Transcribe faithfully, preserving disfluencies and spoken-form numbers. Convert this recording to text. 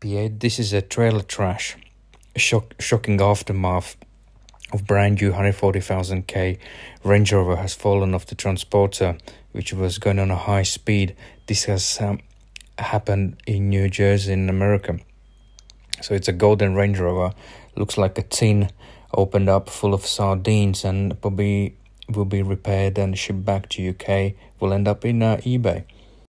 P eight. This is a trailer trash, shock, shocking aftermath of brand new one hundred forty thousand K Range Rover has fallen off the transporter, which was going on a high speed. This has um, happened in New Jersey in America. So it's a golden Range Rover, looks like a tin opened up full of sardines, and probably will be repaired and shipped back to U K, will end up in uh, eBay.